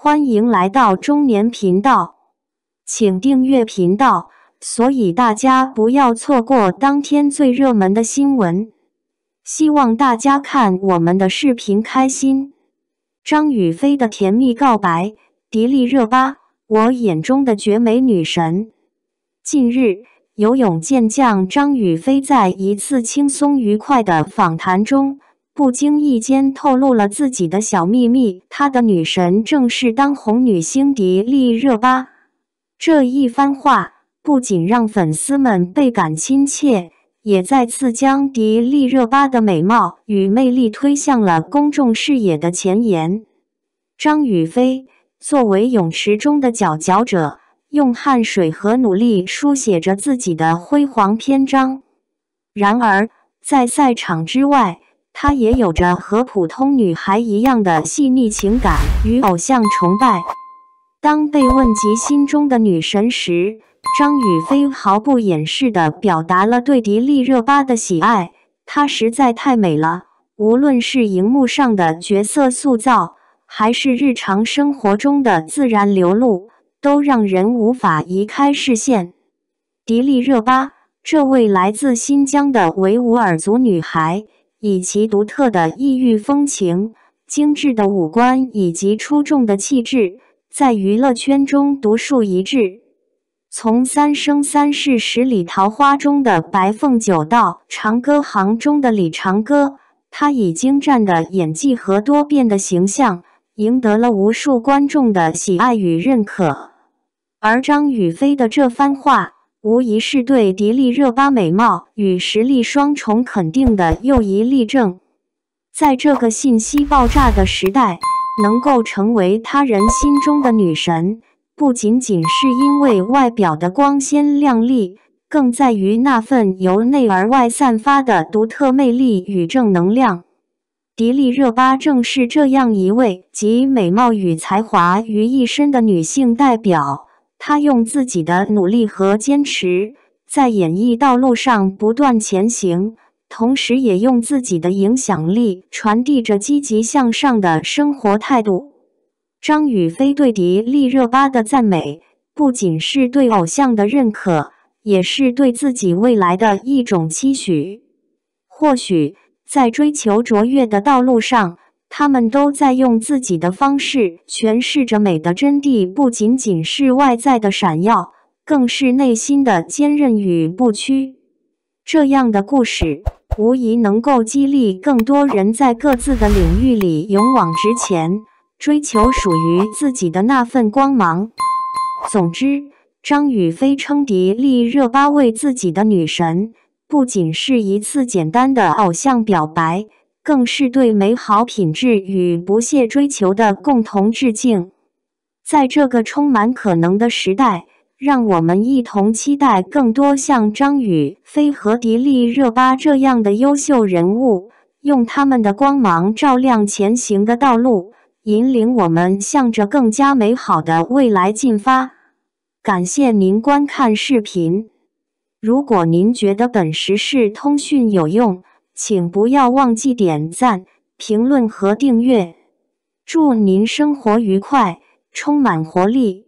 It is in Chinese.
欢迎来到中年频道，请订阅频道，所以大家不要错过当天最热门的新闻。希望大家看我们的视频开心。张雨霏的甜蜜告白，迪丽热巴，我眼中的绝美女神。近日，游泳健将张雨霏在一次轻松愉快的访谈中， 不经意间透露了自己的小秘密，她的女神正是当红女星迪丽热巴。这一番话不仅让粉丝们倍感亲切，也再次将迪丽热巴的美貌与魅力推向了公众视野的前沿。张雨霏作为泳池中的佼佼者，用汗水和努力书写着自己的辉煌篇章。然而，在赛场之外， 她也有着和普通女孩一样的细腻情感与偶像崇拜。当被问及心中的女神时，张雨霏毫不掩饰地表达了对迪丽热巴的喜爱。她实在太美了，无论是荧幕上的角色塑造，还是日常生活中的自然流露，都让人无法移开视线。迪丽热巴，这位来自新疆的维吾尔族女孩， 以其独特的异域风情、精致的五官以及出众的气质，在娱乐圈中独树一帜。从《三生三世十里桃花》中的白凤九到《长歌行》中的李长歌，她以精湛的演技和多变的形象，赢得了无数观众的喜爱与认可。而张雨霏的这番话， 无疑是对迪丽热巴美貌与实力双重肯定的又一例证。在这个信息爆炸的时代，能够成为他人心中的女神，不仅仅是因为外表的光鲜亮丽，更在于那份由内而外散发的独特魅力与正能量。迪丽热巴正是这样一位集美貌与才华于一身的女性代表。 她用自己的努力和坚持，在演艺道路上不断前行，同时也用自己的影响力传递着积极向上的生活态度。张雨霏对迪丽热巴的赞美，不仅是对偶像的认可，也是对自己未来的一种期许。或许，在追求卓越的道路上， 他们都在用自己的方式诠释着美的真谛，不仅仅是外在的闪耀，更是内心的坚韧与不屈。这样的故事无疑能够激励更多人在各自的领域里勇往直前，追求属于自己的那份光芒。总之，张雨霏称迪丽热巴为自己的女神，不仅是一次简单的偶像表白， 更是对美好品质与不懈追求的共同致敬。在这个充满可能的时代，让我们一同期待更多像张雨霏和迪丽热巴这样的优秀人物，用他们的光芒照亮前行的道路，引领我们向着更加美好的未来进发。感谢您观看视频。如果您觉得本时事通讯有用， 请不要忘记点赞、评论和订阅。祝您生活愉快，充满活力！